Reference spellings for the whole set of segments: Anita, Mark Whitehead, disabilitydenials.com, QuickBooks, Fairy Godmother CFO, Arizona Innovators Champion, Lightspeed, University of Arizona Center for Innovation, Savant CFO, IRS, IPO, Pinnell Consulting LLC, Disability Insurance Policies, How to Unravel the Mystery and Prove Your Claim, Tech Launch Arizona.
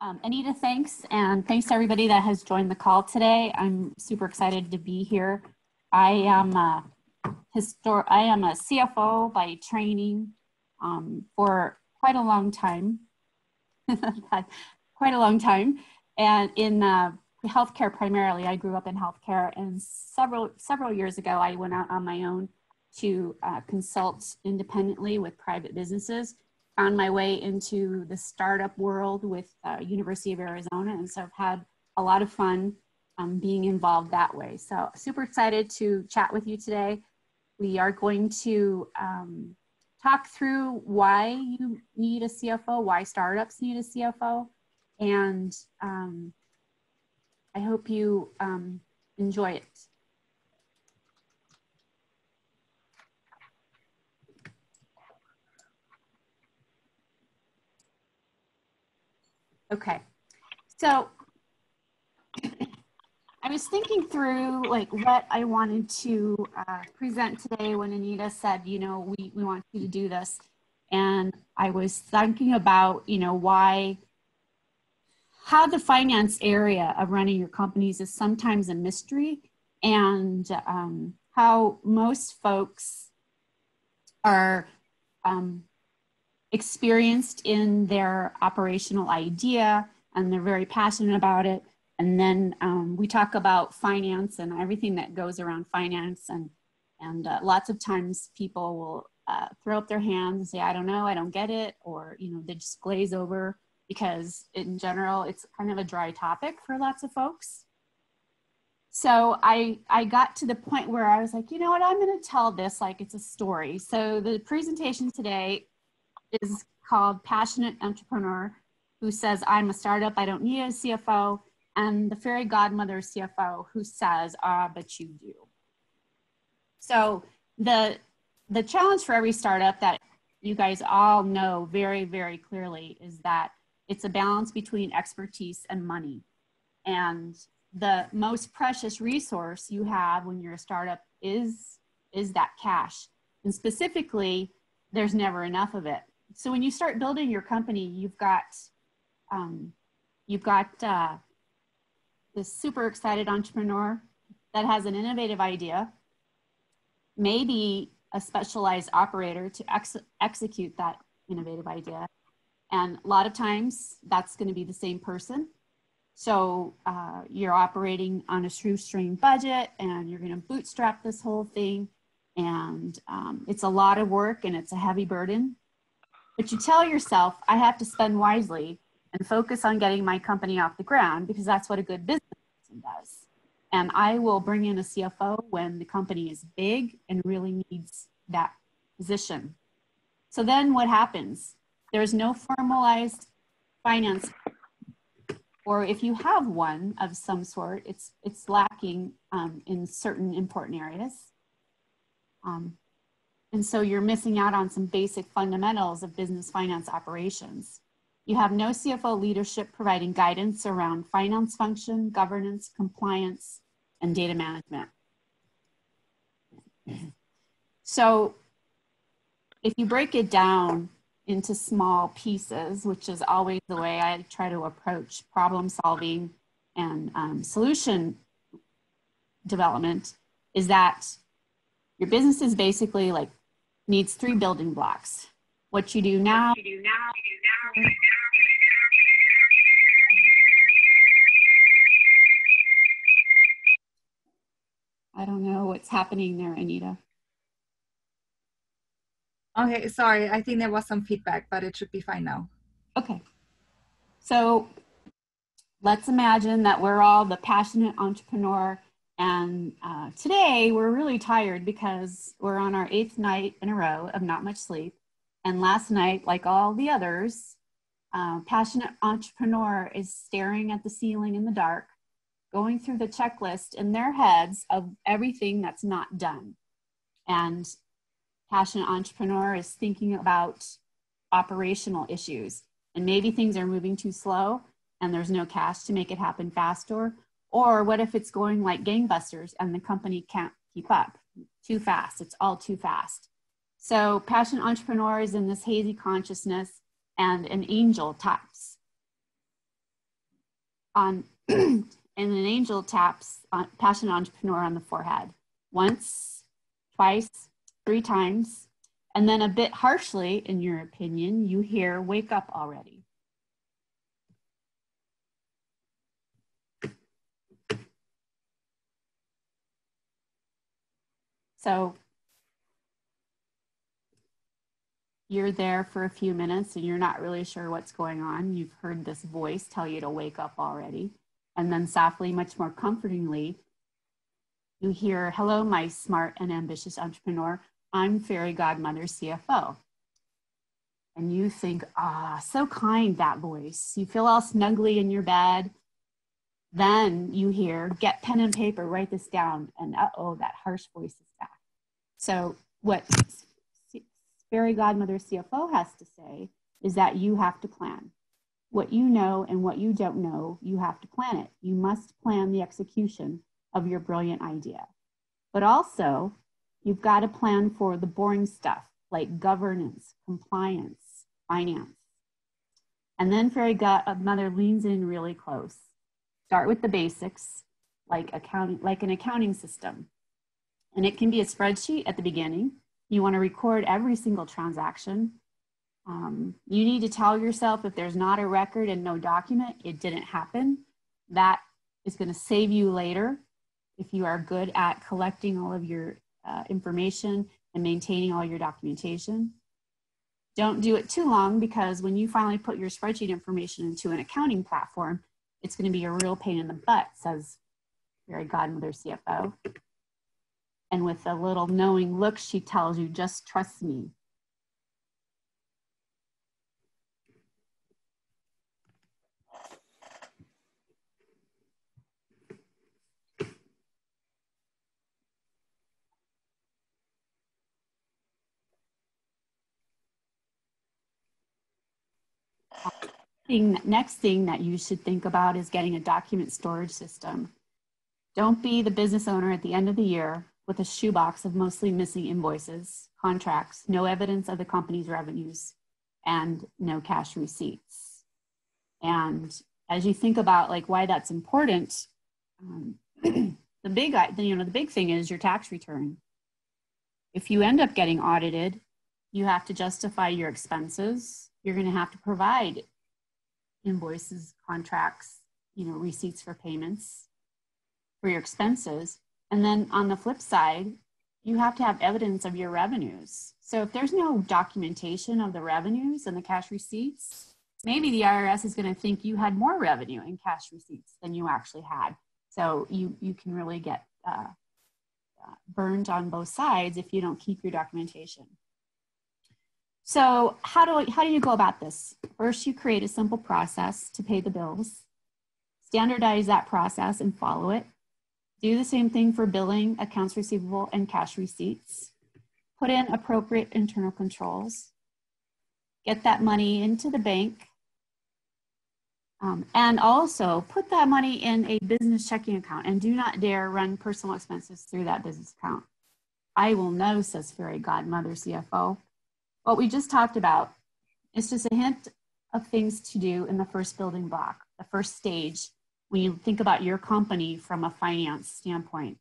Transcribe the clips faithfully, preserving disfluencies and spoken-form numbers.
Um, Anita, thanks, and thanks to everybody that has joined the call today. I'm super excited to be here. I am a, histor I am a C F O by training um, for quite a long time, quite a long time, and in uh, healthcare primarily. I grew up in healthcare, and several, several years ago, I went out on my own to uh, consult independently with private businesses. Found my way into the startup world with uh, University of Arizona, and so I've had a lot of fun um, being involved that way. So super excited to chat with you today. We are going to um, talk through why you need a C F O, why startups need a C F O, and um, I hope you um, enjoy it. Okay, so I was thinking through like what I wanted to uh, present today when Anita said, you know, we, we want you to do this. And I was thinking about, you know, why, how the finance area of running your companies is sometimes a mystery, and um, how most folks are um, experienced in their operational idea, and they're very passionate about it. And then um, we talk about finance and everything that goes around finance, and, and uh, lots of times people will uh, throw up their hands and say, I don't know, I don't get it, or you know, they just glaze over, because in general, it's kind of a dry topic for lots of folks. So I, I got to the point where I was like, you know what, I'm gonna tell this like it's a story. So the presentation today is called Passionate Entrepreneur Who Says, I'm a Startup, I Don't Need a C F O, and the Fairy Godmother C F O Who Says, Ah, But You Do. So the, the challenge for every startup that you guys all know very, very clearly is that it's a balance between expertise and money. And the most precious resource you have when you're a startup is, is that cash. And specifically, there's never enough of it. So when you start building your company, you've got, um, you've got uh, this super excited entrepreneur that has an innovative idea, maybe a specialized operator to ex execute that innovative idea. And a lot of times that's gonna be the same person. So uh, you're operating on a shoestring budget, and you're gonna bootstrap this whole thing. And um, it's a lot of work, and it's a heavy burden. But you tell yourself, I have to spend wisely and focus on getting my company off the ground, because that's what a good business person does. And I will bring in a C F O when the company is big and really needs that position. So then what happens? There's no formalized finance, or if you have one of some sort, it's, it's lacking um, in certain important areas. Um, and so you're missing out on some basic fundamentals of business finance operations. You have no C F O leadership providing guidance around finance function, governance, compliance, and data management. So if you break it down into small pieces, which is always the way I try to approach problem solving and um, solution development, is that your business is basically like needs three building blocks. What you do now, you do now, you do now, you do now. I don't know what's happening there, Anita. Okay, sorry. I think there was some feedback, but it should be fine now. Okay. So let's imagine that we're all the passionate entrepreneur. And uh, today we're really tired because we're on our eighth night in a row of not much sleep. And last night, like all the others, uh, passionate entrepreneur is staring at the ceiling in the dark, going through the checklist in their heads of everything that's not done. And passionate entrepreneur is thinking about operational issues, and maybe things are moving too slow and there's no cash to make it happen faster. Or what if it's going like gangbusters and the company can't keep up? Too fast, it's all too fast. So passionate entrepreneur is in this hazy consciousness, and an angel taps on and an angel taps on passionate entrepreneur on the forehead once, twice, three times, and then a bit harshly, in your opinion, you hear, wake up already. So you're there for a few minutes and you're not really sure what's going on. You've heard this voice tell you to wake up already. And then softly, much more comfortingly, you hear, hello, my smart and ambitious entrepreneur. I'm Fairy Godmother C F O. And you think, ah, so kind, that voice. You feel all snuggly in your bed. Then you hear, get pen and paper, write this down. And uh-oh, that harsh voice is back. So what Fairy Godmother C F O has to say is that you have to plan. What you know and what you don't know, you have to plan it. You must plan the execution of your brilliant idea. But also, you've got to plan for the boring stuff like governance, compliance, finance. And then Fairy Godmother leans in really close. Start with the basics, like, account, like an accounting system. And it can be a spreadsheet at the beginning. You want to record every single transaction. Um, you need to tell yourself if there's not a record and no document, it didn't happen. That is going to save you later if you are good at collecting all of your uh, information and maintaining all your documentation. Don't do it too long, because when you finally put your spreadsheet information into an accounting platform, it's going to be a real pain in the butt, says Fairy Godmother C F O. And with a little knowing look, she tells you, just trust me. Thing, next thing that you should think about is getting a document storage system. Don't be the business owner at the end of the year with a shoebox of mostly missing invoices, contracts, no evidence of the company's revenues, and no cash receipts. And as you think about like why that's important, um, the big you know the big thing is your tax return. If you end up getting audited, you have to justify your expenses. You're going to have to provide invoices, contracts, you know, receipts for payments for your expenses. And then on the flip side, you have to have evidence of your revenues. So if there's no documentation of the revenues and the cash receipts, maybe the I R S is going to think you had more revenue in cash receipts than you actually had. So you, you can really get uh, uh, burned on both sides if you don't keep your documentation. So how do, how do you go about this? First, you create a simple process to pay the bills. Standardize that process and follow it. Do the same thing for billing, accounts receivable, and cash receipts. Put in appropriate internal controls. Get that money into the bank. Um, and also put that money in a business checking account, and do not dare run personal expenses through that business account. I will know, says Fairy Godmother C F O. What we just talked about is just a hint of things to do in the first building block, the first stage, when you think about your company from a finance standpoint.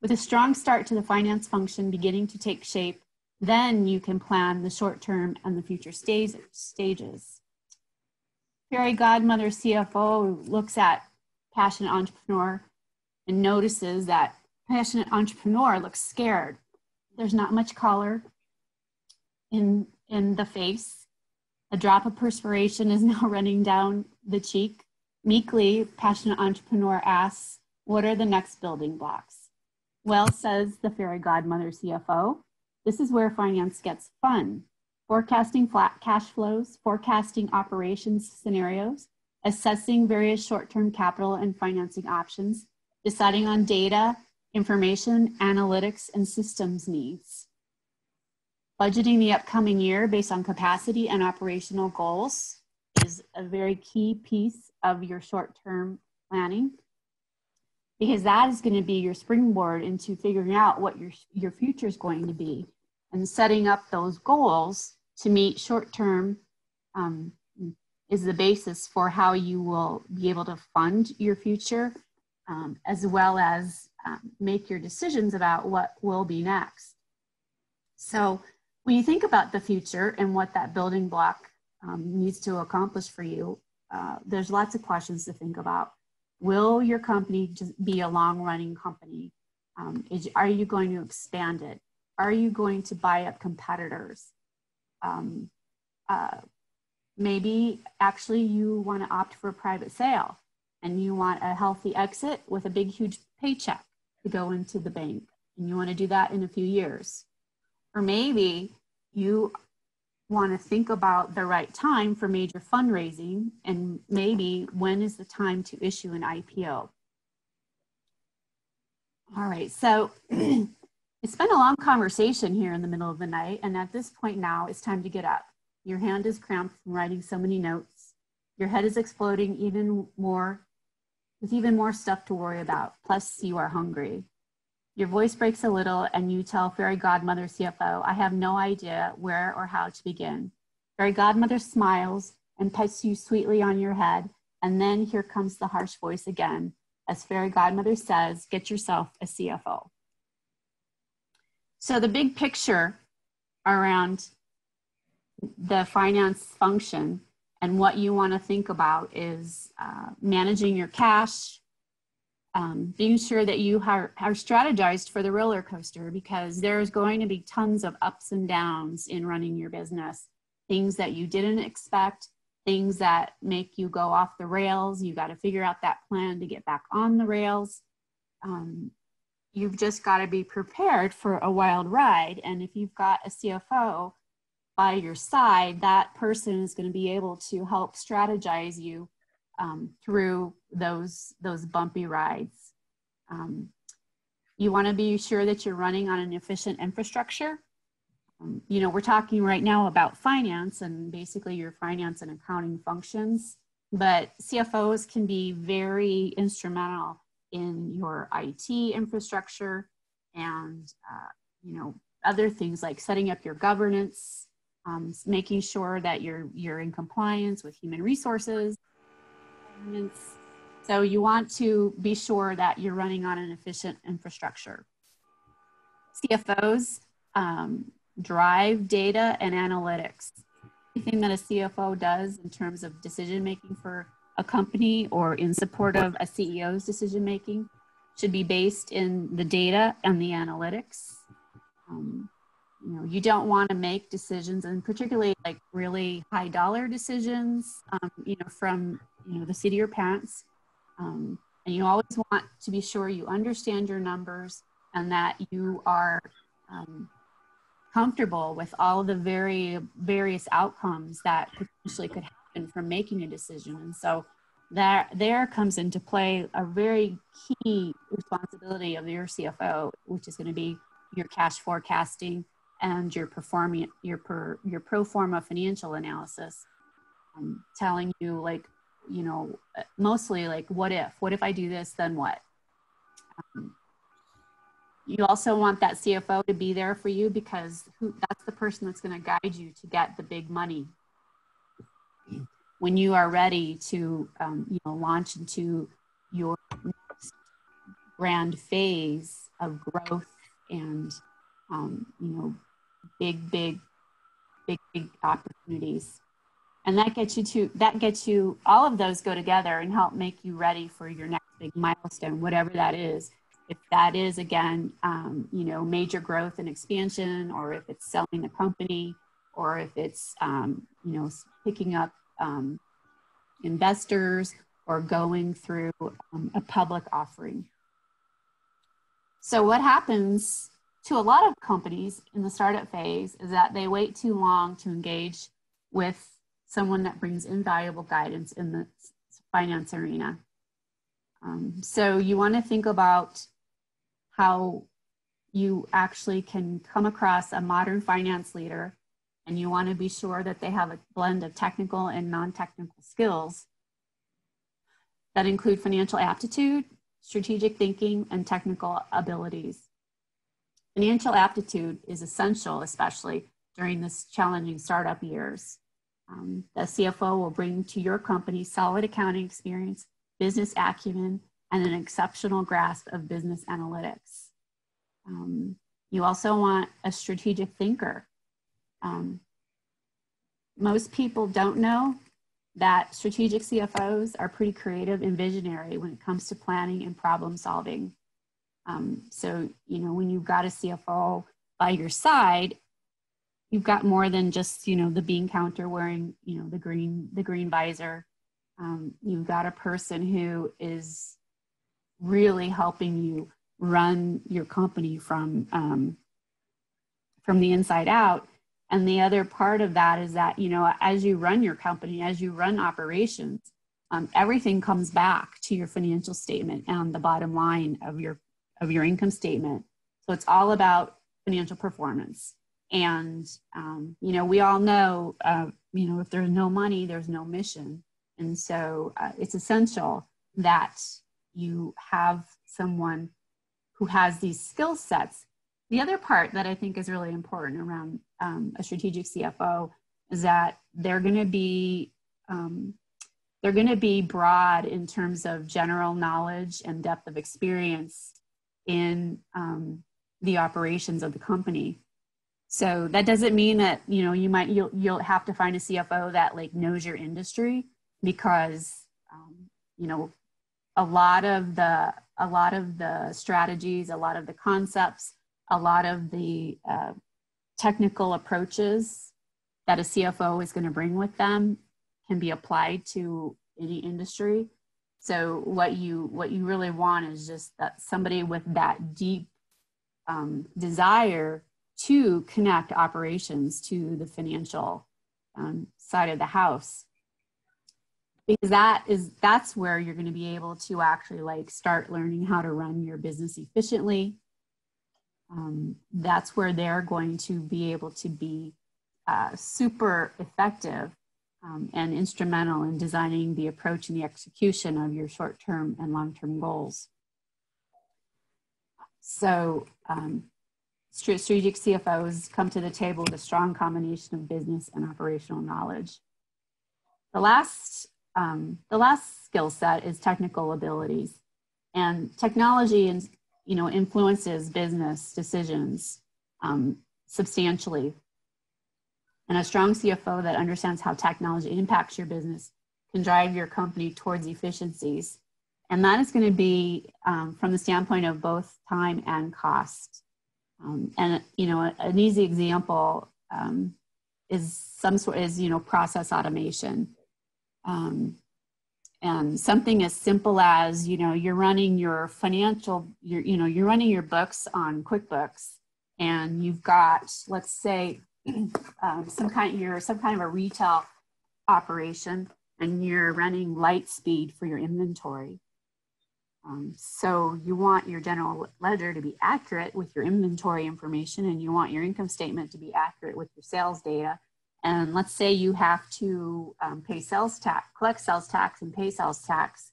With a strong start to the finance function beginning to take shape, then you can plan the short-term and the future stages. Fairy Godmother C F O looks at passionate entrepreneur and notices that passionate entrepreneur looks scared. There's not much color in, in the face. A drop of perspiration is now running down the cheek. Meekly, passionate entrepreneur asks, what are the next building blocks? Well, says the Fairy Godmother C F O, this is where finance gets fun. Forecasting flat cash flows, forecasting operations scenarios, assessing various short-term capital and financing options, deciding on data, information, analytics, and systems needs. Budgeting the upcoming year based on capacity and operational goals is a very key piece of your short-term planning, because that is going to be your springboard into figuring out what your, your future is going to be, and setting up those goals to meet short-term um, is the basis for how you will be able to fund your future, um, as well as um, make your decisions about what will be next. So when you think about the future and what that building block um, needs to accomplish for you, uh, there's lots of questions to think about. Will your company just be a long-running company? Um, is, are you going to expand it? Are you going to buy up competitors? Um, uh, maybe actually you want to opt for a private sale and you want a healthy exit with a big, huge paycheck to go into the bank, and you want to do that in a few years. Or maybe you want to think about the right time for major fundraising, and maybe when is the time to issue an I P O. All right, so it's been a long conversation here in the middle of the night, and at this point now, it's time to get up. Your hand is cramped from writing so many notes. Your head is exploding even more, with even more stuff to worry about, plus you are hungry. Your voice breaks a little and you tell Fairy Godmother C F O, I have no idea where or how to begin. Fairy Godmother smiles and pats you sweetly on your head, and then here comes the harsh voice again. As Fairy Godmother says, get yourself a C F O. So the big picture around the finance function and what you want to think about is uh, managing your cash, Um, being sure that you are, are strategized for the roller coaster, because there's going to be tons of ups and downs in running your business. Things that you didn't expect, things that make you go off the rails. You got to figure out that plan to get back on the rails. Um, you've just got to be prepared for a wild ride. And if you've got a C F O by your side, that person is going to be able to help strategize you Um, through those, those bumpy rides. Um, you want to be sure that you're running on an efficient infrastructure. Um, you know, we're talking right now about finance and basically your finance and accounting functions, but C F Os can be very instrumental in your I T infrastructure and, uh, you know, other things like setting up your governance, um, making sure that you're, you're in compliance with human resources. So you want to be sure that you're running on an efficient infrastructure. C F Os um, drive data and analytics. Anything that a C F O does in terms of decision-making for a company or in support of a C E O's decision-making should be based in the data and the analytics. Um, you know, you don't want to make decisions, and particularly like really high dollar decisions, um, you know, from you know, the seat of your pants. Um, and you always want to be sure you understand your numbers and that you are um, comfortable with all the very various outcomes that potentially could happen from making a decision. And so that there comes into play a very key responsibility of your C F O, which is going to be your cash forecasting and your performing your per, your pro forma financial analysis, um, telling you like, you know, mostly like, what if, what if I do this, then what? Um, you also want that C F O to be there for you, because who, that's the person that's going to guide you to get the big money when you are ready to, um, you know, launch into your next grand phase of growth and, um, you know, big, big, big, big opportunities. And that gets you to, that gets you, all of those go together and help make you ready for your next big milestone, whatever that is. If that is, again, um, you know, major growth and expansion, or if it's selling the company, or if it's, um, you know, picking up um, investors or going through um, a public offering. So what happens to a lot of companies in the startup phase is that they wait too long to engage with someone that brings invaluable guidance in the finance arena. Um, so you want to think about how you actually can come across a modern finance leader, and you want to be sure that they have a blend of technical and non-technical skills that include financial aptitude, strategic thinking, and technical abilities. Financial aptitude is essential, especially during this challenging startup years. Um, the C F O will bring to your company solid accounting experience, business acumen, and an exceptional grasp of business analytics. Um, you also want a strategic thinker. Um, most people don't know that strategic C F Os are pretty creative and visionary when it comes to planning and problem solving. Um, so, you know, when you've got a C F O by your side, you've got more than just, you know, the bean counter wearing, you know, the green, the green visor. Um, you've got a person who is really helping you run your company from, um, from the inside out. And the other part of that is that, you know, as you run your company, as you run operations, um, everything comes back to your financial statement and the bottom line of your, of your income statement. So it's all about financial performance. And, um, you know, we all know, uh, you know, if there's no money, there's no mission. And so uh, it's essential that you have someone who has these skill sets. The other part that I think is really important around um, a strategic C F O is that they're going to be, um, they're going to be broad in terms of general knowledge and depth of experience in um, the operations of the company. So that doesn't mean that, you know, you might, you'll, you'll have to find a C F O that like knows your industry, because, um, you know, a lot of the, a lot of the strategies, a lot of the concepts, a lot of the uh, technical approaches that a C F O is going to bring with them can be applied to any industry. So what you, what you really want is just that somebody with that deep um, desire to connect operations to the financial um, side of the house, because that is, that's where you're going to be able to actually like start learning how to run your business efficiently. Um, that's where they're going to be able to be uh, super effective um, and instrumental in designing the approach and the execution of your short-term and long-term goals. So, um, strategic C F Os come to the table with a strong combination of business and operational knowledge. The last, um, the last skill set is technical abilities, and technology and, you know, influences business decisions um, substantially. And a strong C F O that understands how technology impacts your business can drive your company towards efficiencies. And that is going to be um, from the standpoint of both time and cost. Um, and, you know, an easy example um, is some sort is, you know, process automation. Um, and something as simple as, you know, you're running your financial, you're, you know, you're running your books on QuickBooks, and you've got, let's say, um, some kind, you're some kind of a retail operation, and you're running Lightspeed for your inventory. Um, so you want your general ledger to be accurate with your inventory information, and you want your income statement to be accurate with your sales data. And let's say you have to um, pay sales tax, collect sales tax and pay sales tax.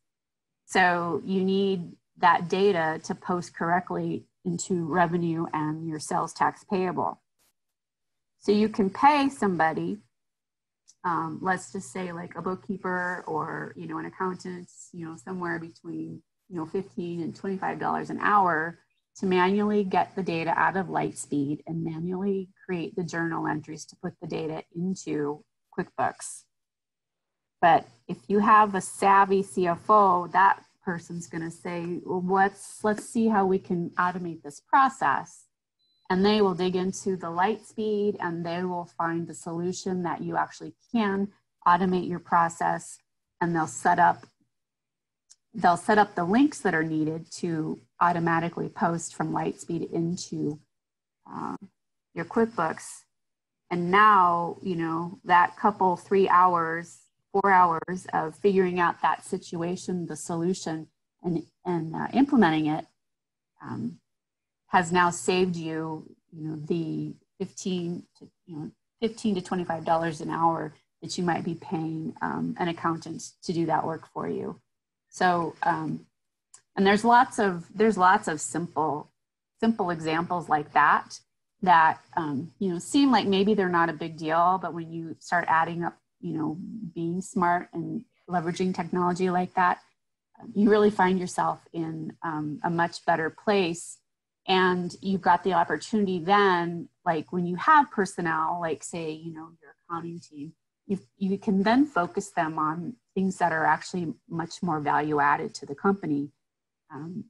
So you need that data to post correctly into revenue and your sales tax payable. So you can pay somebody, um, let's just say like a bookkeeper or, you know, an accountant, you know, somewhere between, you know, fifteen and twenty-five dollars an hour to manually get the data out of Lightspeed and manually create the journal entries to put the data into QuickBooks. But if you have a savvy C F O, that person's going to say, well, what's, let's see how we can automate this process. And they will dig into the Lightspeed, and they will find the solution that you actually can automate your process, and they'll set up They'll set up the links that are needed to automatically post from Lightspeed into uh, your QuickBooks. And now, you know, that couple, three hours, four hours of figuring out that situation, the solution, and, and uh, implementing it um, has now saved you, you know, the fifteen to, you know, fifteen to twenty-five dollars an hour that you might be paying um, an accountant to do that work for you. So, um, and there's lots of, there's lots of simple, simple examples like that, that, um, you know, seem like maybe they're not a big deal, but when you start adding up you know, being smart and leveraging technology like that, you really find yourself in um, a much better place. And you've got the opportunity then, like when you have personnel, like say, you know, your accounting team, you, you can then focus them on things that are actually much more value added to the company. Um,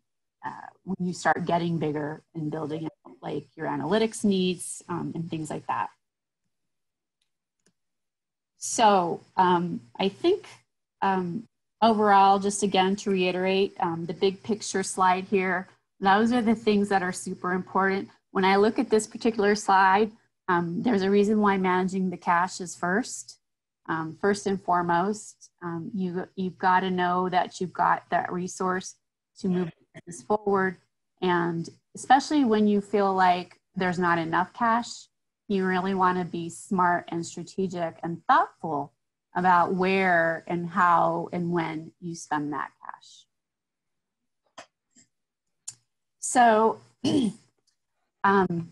uh, when you start getting bigger and building out, like your analytics needs um, and things like that. So um, I think um, overall, just again to reiterate um, the big picture slide here, those are the things that are super important. When I look at this particular slide, um, there's a reason why managing the cash is first. Um, first and foremost, um, you, you've got to know that you've got that resource to move this forward. And especially when you feel like there's not enough cash, you really want to be smart and strategic and thoughtful about where and how and when you spend that cash. So um,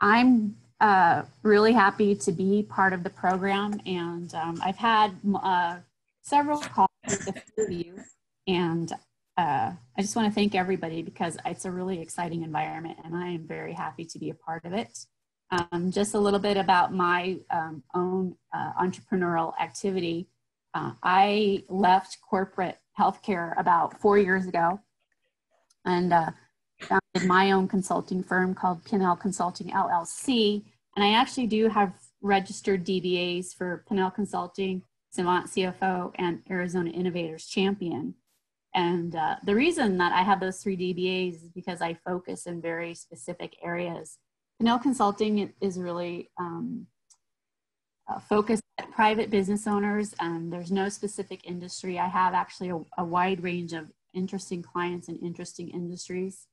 I'm uh, really happy to be part of the program, and um, I've had uh, several calls with a few of you, and uh, I just want to thank everybody because it's a really exciting environment and I am very happy to be a part of it. Um, just a little bit about my um, own uh, entrepreneurial activity. Uh, I left corporate healthcare about four years ago, and uh, founded my own consulting firm called Pinnell Consulting L L C, and I actually do have registered D B As for Pinnell Consulting, Savant C F O, and Arizona Innovators Champion. And uh, the reason that I have those three D B As is because I focus in very specific areas. Pinnell Consulting is really um, uh, focused at private business owners, and there's no specific industry. I have actually a, a wide range of interesting clients and interesting industries.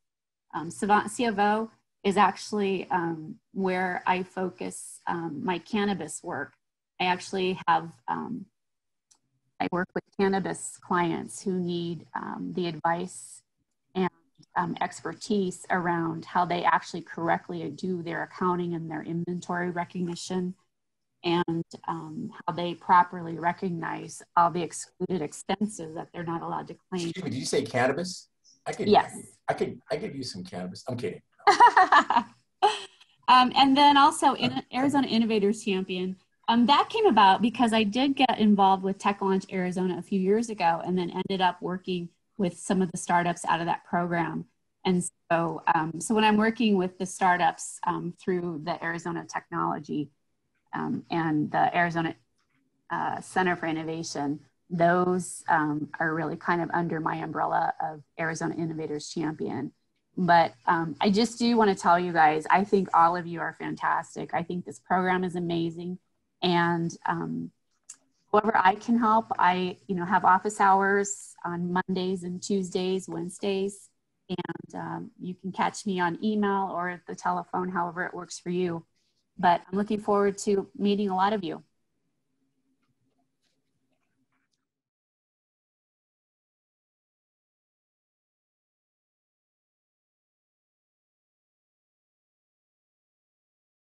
Um, Savant C F O is actually um, where I focus um, my cannabis work. I actually have, um, I work with cannabis clients who need um, the advice and um, expertise around how they actually correctly do their accounting and their inventory recognition, and um, how they properly recognize all the excluded expenses that they're not allowed to claim. Excuse me, did you say cannabis? I could, yes. I could, I could use some cannabis. I'm kidding. um, and then also in Arizona Innovators Champion, um, that came about because I did get involved with Tech Launch Arizona a few years ago, and then ended up working with some of the startups out of that program. And so, um, so when I'm working with the startups um, through the Arizona Technology um, and the Arizona uh, Center for Innovation, those um, are really kind of under my umbrella of Arizona Innovators Champion. But um, I just do want to tell you guys, I think all of you are fantastic. I think this program is amazing. And um, however I can help, I you know, have office hours on Mondays and Tuesdays, Wednesdays, and um, you can catch me on email or at the telephone, however it works for you. But I'm looking forward to meeting a lot of you.